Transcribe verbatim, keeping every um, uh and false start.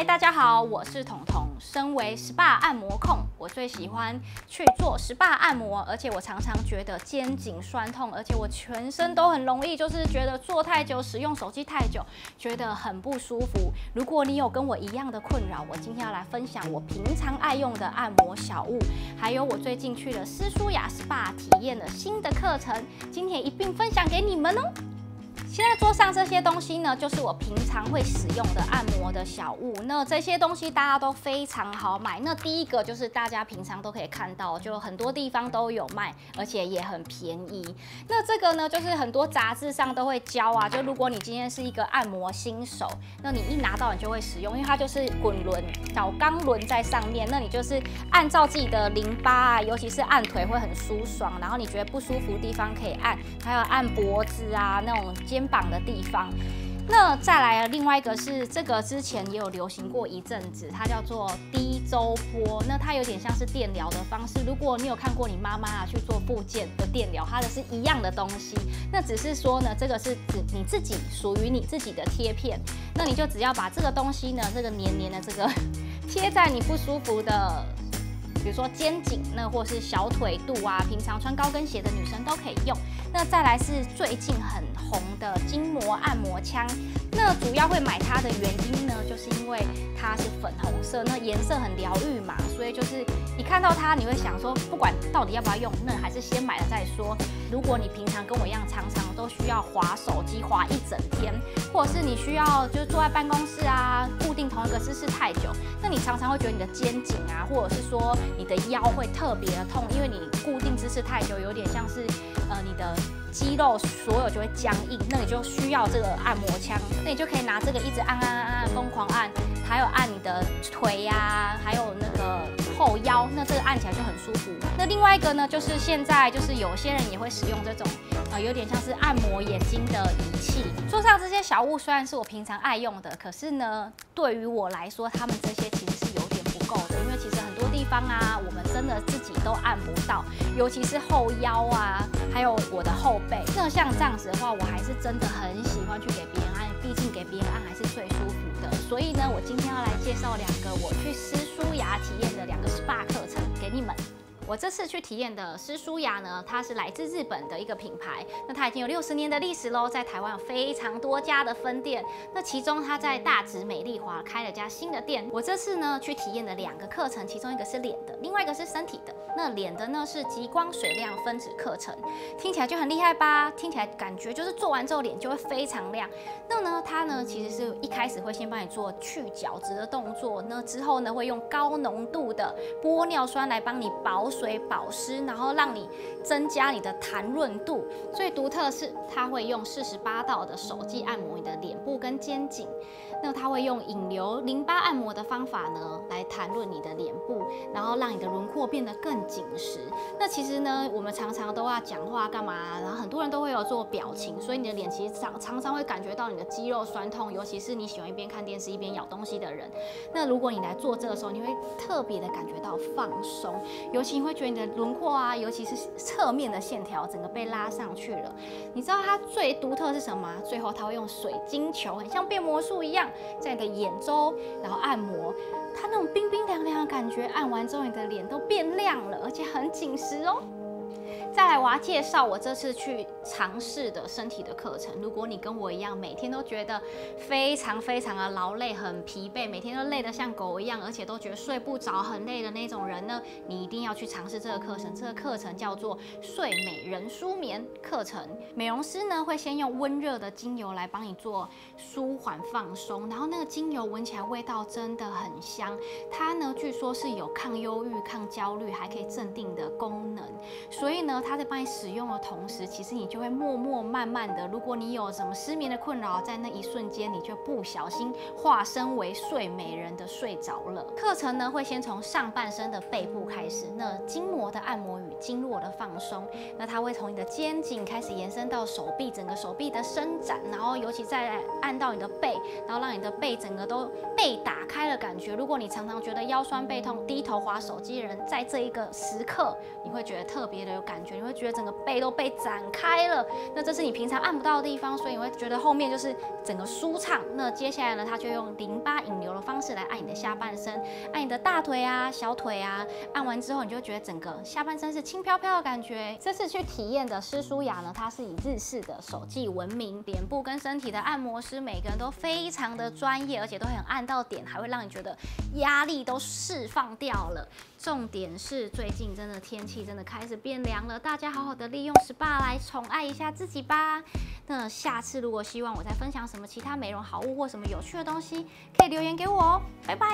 嗨，大家好，我是彤彤。身为 S P A 按摩控，我最喜欢去做 S P A 按摩，而且我常常觉得肩颈酸痛，而且我全身都很容易，就是觉得坐太久、使用手机太久，觉得很不舒服。如果你有跟我一样的困扰，我今天要来分享我平常爱用的按摩小物，还有我最近去了思舒雅 S P A 体验的新的课程，今天一并分享给你们哦。 现在桌上这些东西呢，就是我平常会使用的按摩的小物。那这些东西大家都非常好买。那第一个就是大家平常都可以看到，就很多地方都有卖，而且也很便宜。那这个呢，就是很多杂志上都会教啊。就如果你今天是一个按摩新手，那你一拿到你就会使用，因为它就是滚轮、小钢轮在上面。那你就是按照自己的淋巴啊，尤其是按腿会很舒爽，然后你觉得不舒服的地方可以按，还有按脖子啊那种肩。 肩膀的地方，那再来另外一个是这个之前也有流行过一阵子，它叫做低周波，那它有点像是电疗的方式。如果你有看过你妈妈啊去做复健的电疗，它的是一样的东西，那只是说呢，这个是指你自己属于你自己的贴片，那你就只要把这个东西呢，这个黏黏的这个贴在你不舒服的。 比如说肩颈，那或是小腿肚啊，平常穿高跟鞋的女生都可以用。那再来是最近很红的筋膜按摩枪，那主要会买它的原因呢，就是因为它是粉红色，那颜色很疗愈嘛，所以就是你看到它，你会想说，不管到底要不要用，那还是先买了再说。如果你平常跟我一样，常常都需要滑手机滑一整天，或者是你需要就是坐在办公室啊，固定同一个姿势太久，那你常常会觉得你的肩颈啊，或者是说 你的腰会特别的痛，因为你固定姿势太久，有点像是，呃，你的肌肉所有就会僵硬，那你就需要这个按摩枪，那你就可以拿这个一直按按按按疯狂按，还有按你的腿呀、啊，还有那个后腰，那这个按起来就很舒服。那另外一个呢，就是现在就是有些人也会使用这种，呃，有点像是按摩眼睛的仪器。桌上这些小物虽然是我平常爱用的，可是呢，对于我来说，他们这些其实是有点不够的，因为其实很多地方啊。 我们真的自己都按不到，尤其是后腰啊，还有我的后背。那像这样子的话，我还是真的很喜欢去给别人按，毕竟给别人按还是最舒服的。所以呢，我今天要来介绍两个我去思舒雅体验的两个 S P A 课程给你们。 我这次去体验的思舒雅呢，它是来自日本的一个品牌，那它已经有六十年的历史喽，在台湾有非常多家的分店，那其中它在大直美丽华开了家新的店。我这次呢去体验的两个课程，其中一个是脸的，另外一个是身体的。那脸的呢是极光水亮分子课程，听起来就很厉害吧？听起来感觉就是做完之后脸就会非常亮。那呢它呢其实是一开始会先帮你做去角质的动作，那之后呢会用高浓度的玻尿酸来帮你保水。 水保湿，然后让你增加你的弹润度。最独特的是，它会用四十八道的手技按摩你的脸部跟肩颈。那它会用引流淋巴按摩的方法呢，来弹润你的脸部，然后让你的轮廓变得更紧实。那其实呢，我们常常都要讲话干嘛，然后很多人都会有做表情，所以你的脸其实常常常会感觉到你的肌肉酸痛，尤其是你喜欢一边看电视一边咬东西的人。那如果你来做这个时候，你会特别的感觉到放松，尤其会。 会觉得你的轮廓啊，尤其是侧面的线条，整个被拉上去了。你知道它最独特的是什么？最后它会用水晶球，很像变魔术一样，在你的眼周然后按摩，它那种冰冰凉凉的感觉，按完之后你的脸都变亮了，而且很紧实哦。 再来，我要介绍我这次去尝试的身体的课程。如果你跟我一样，每天都觉得非常非常的劳累、很疲惫，每天都累得像狗一样，而且都觉得睡不着、很累的那种人呢，你一定要去尝试这个课程。这个课程叫做睡美人舒眠课程。美容师呢会先用温热的精油来帮你做舒缓放松，然后那个精油闻起来味道真的很香。它呢据说是有抗忧郁、抗焦虑，还可以镇定的功能，所以呢。 它在帮你使用的同时，其实你就会默默慢慢的，如果你有什么失眠的困扰，在那一瞬间你就不小心化身为睡美人的睡着了。课程呢会先从上半身的背部开始，那筋膜的按摩与经络的放松，那它会从你的肩颈开始延伸到手臂，整个手臂的伸展，然后尤其再按到你的背，然后让你的背整个都被打开的感觉。如果你常常觉得腰酸背痛，低头滑手机的人，在这一个时刻你会觉得特别的有感觉。觉，你会觉得整个背都被展开了。那这是你平常按不到的地方，所以你会觉得后面就是整个舒畅。那接下来呢，它就用淋巴引流的方式来按你的下半身，按你的大腿啊、小腿啊。按完之后，你就会觉得整个下半身是轻飘飘的感觉。这次去体验的施舒雅呢，它是以日式的手技闻名，脸部跟身体的按摩师每个人都非常的专业，而且都很按到点，还会让你觉得压力都释放掉了。重点是最近真的天气真的开始变凉了，大家好好的利用 S P A 来宠爱一下自己吧。那下次如果希望我再分享什么其他美容好物或什么有趣的东西，可以留言给我哦。拜拜。